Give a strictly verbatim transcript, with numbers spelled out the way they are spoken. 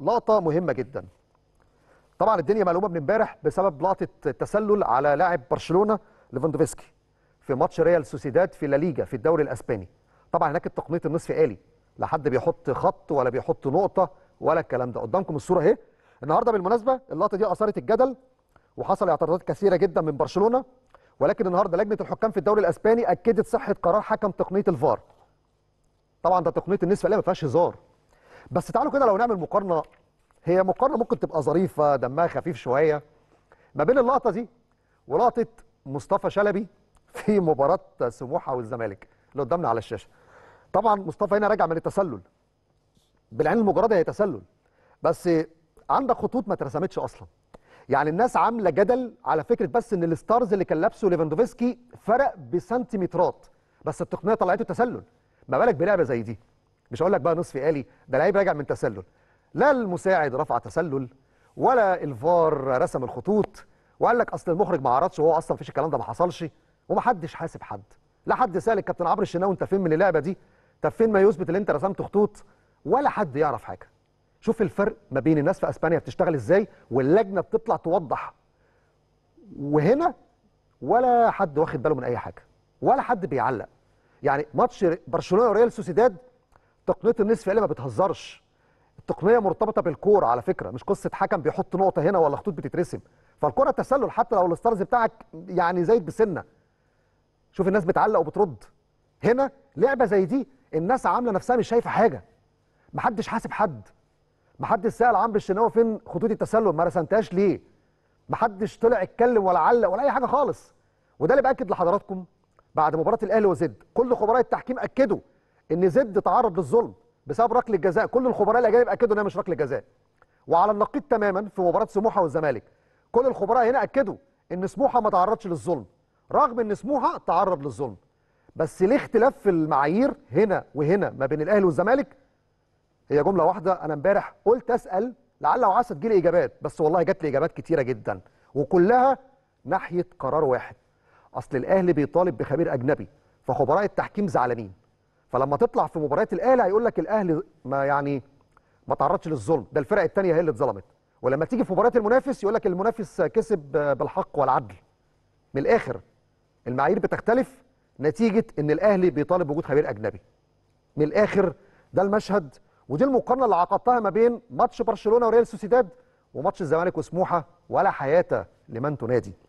لقطة مهمة جدا. طبعا الدنيا مقلوبة من امبارح بسبب لقطة تسلل على لاعب برشلونة ليفاندوفسكي في ماتش ريال سوسيداد في لا ليجا في الدوري الاسباني. طبعا هناك التقنية النصف آلي، لا حد بيحط خط ولا بيحط نقطة ولا الكلام ده. قدامكم الصورة اهي. النهارده بالمناسبة اللقطة دي أثارت الجدل وحصل اعتراضات كثيرة جدا من برشلونة، ولكن النهارده لجنة الحكام في الدوري الاسباني أكدت صحة قرار حكم تقنية الفار. طبعا ده تقنية النصف آلي ما فيهاش هزار. بس تعالوا كده لو نعمل مقارنه، هي مقارنه ممكن تبقى ظريفه دمها خفيف شويه، ما بين اللقطه دي ولقطه مصطفى شلبي في مباراه سموحه والزمالك اللي قدامنا على الشاشه. طبعا مصطفى هنا راجع من التسلل، بالعين المجرده هي تسلل، بس عندك خطوط ما اترسمتش اصلا. يعني الناس عامله جدل على فكره بس ان الستارز اللي كان لابسه ليفاندوفسكي فرق بسنتيمترات، بس التقنيه طلعته تسلل، ما بالك بلعبه زي دي؟ مش هقول لك بقى نصف آلي، ده لعيب راجع من تسلل، لا المساعد رفع تسلل ولا الفار رسم الخطوط وقال لك اصل المخرج ما عرضش، وهو اصلا مفيش الكلام ده، ما حصلش، ومحدش حاسب حد، لا حد سال الكابتن عمرو الشناوي انت فين من اللعبه دي؟ طب فين ما يثبت اللي انت رسمت خطوط؟ ولا حد يعرف حاجه. شوف الفرق ما بين الناس في اسبانيا بتشتغل ازاي واللجنه بتطلع توضح، وهنا ولا حد واخد باله من اي حاجه ولا حد بيعلق. يعني ماتش برشلونه وريال سوسيداد تقنيه النصف آلي ما بتهزرش، التقنيه مرتبطه بالكوره على فكره، مش قصه حكم بيحط نقطه هنا ولا خطوط بتترسم، فالكوره تسلل حتى لو الستارز بتاعك يعني زايد بسنه. شوف الناس بتعلق وبترد. هنا لعبه زي دي الناس عامله نفسها مش شايفه حاجه، محدش حاسب حد، محدش سال عمرو الشناوي فين خطوط التسلل، ما رسمتهاش ليه؟ محدش طلع اتكلم ولا علق ولا اي حاجه خالص. وده اللي باكد لحضراتكم بعد مباراه الاهلي وزد، كل خبراء التحكيم اكدوا ان زد تعرض للظلم بسبب ركله جزاء، كل الخبراء الاجانب اكدوا انها مش ركله جزاء. وعلى النقيض تماما في مباراه سموحه والزمالك، كل الخبراء هنا اكدوا ان سموحه ما تعرضش للظلم، رغم ان سموحه تعرض للظلم. بس ليه اختلاف في المعايير هنا وهنا ما بين الاهلي والزمالك؟ هي جمله واحده. انا امبارح قلت اسال لعل وعسى تجيلي اجابات، بس والله جات لي اجابات كتيره جدا وكلها ناحيه قرار واحد. اصل الاهلي بيطالب بخبير اجنبي، فخبراء التحكيم زعلانين، فلما تطلع في مباراه الاهلي هيقول لك الاهلي ما يعني ما تعرضش للظلم، ده الفرق الثانيه هي اللي اتظلمت، ولما تيجي في مباراه المنافس يقول لك المنافس كسب بالحق والعدل. من الاخر المعايير بتختلف نتيجه ان الاهلي بيطالب بوجود خبير اجنبي. من الاخر ده المشهد، ودي المقارنه اللي عقدتها ما بين ماتش برشلونه وريال سوسيداد وماتش الزمالك وسموحه، ولا حياه لمن تنادي.